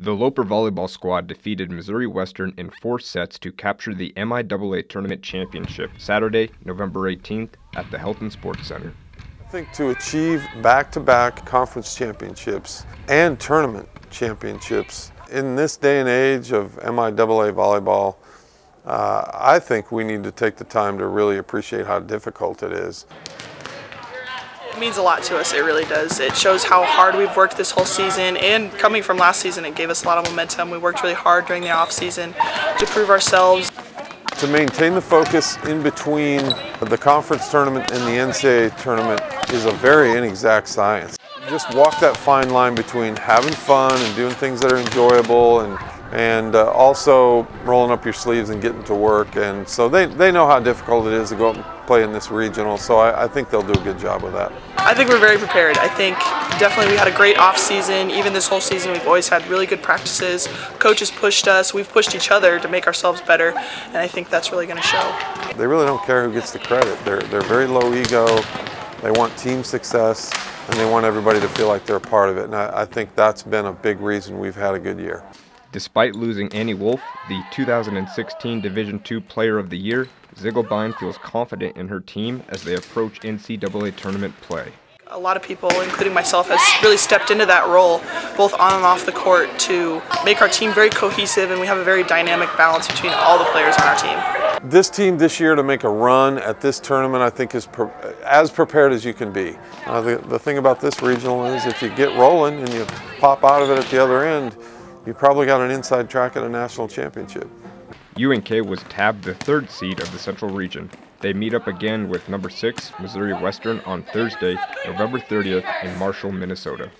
The Loper volleyball squad defeated Missouri Western in 4 sets to capture the MIAA Tournament Championship Saturday, November 18th at the Health and Sports Center. I think to achieve back-to-back conference championships and tournament championships in this day and age of MIAA volleyball, I think we need to take the time to really appreciate how difficult it is. It means a lot to us, it really does. It shows how hard we've worked this whole season, and coming from last season it gave us a lot of momentum. We worked really hard during the off season to prove ourselves. To maintain the focus in between the conference tournament and the NCAA tournament is a very inexact science. Just walk that fine line between having fun and doing things that are enjoyable and also rolling up your sleeves and getting to work. And so they know how difficult it is to go up and play in this regional, so I think they'll do a good job with that. I think we're very prepared. I think definitely we had a great off season. Even this whole season we've always had really good practices. Coaches pushed us, we've pushed each other to make ourselves better, and I think that's really going to show. They really don't care who gets the credit. They're very low ego, they want team success, and they want everybody to feel like they're a part of it, and I think that's been a big reason we've had a good year. Despite losing Annie Wolf, the 2016 Division II Player of the Year, Ziegelbein feels confident in her team as they approach NCAA tournament play. A lot of people, including myself, has really stepped into that role, both on and off the court, to make our team very cohesive, and we have a very dynamic balance between all the players on our team. This team this year to make a run at this tournament, I think, is as prepared as you can be. The thing about this regional is if you get rolling and you pop out of it at the other end, you probably got an inside track at a national championship. UNK was tabbed the 3rd seed of the Central Region. They meet up again with number 6, Missouri Western, on Thursday, November 30th in Marshall, Minnesota.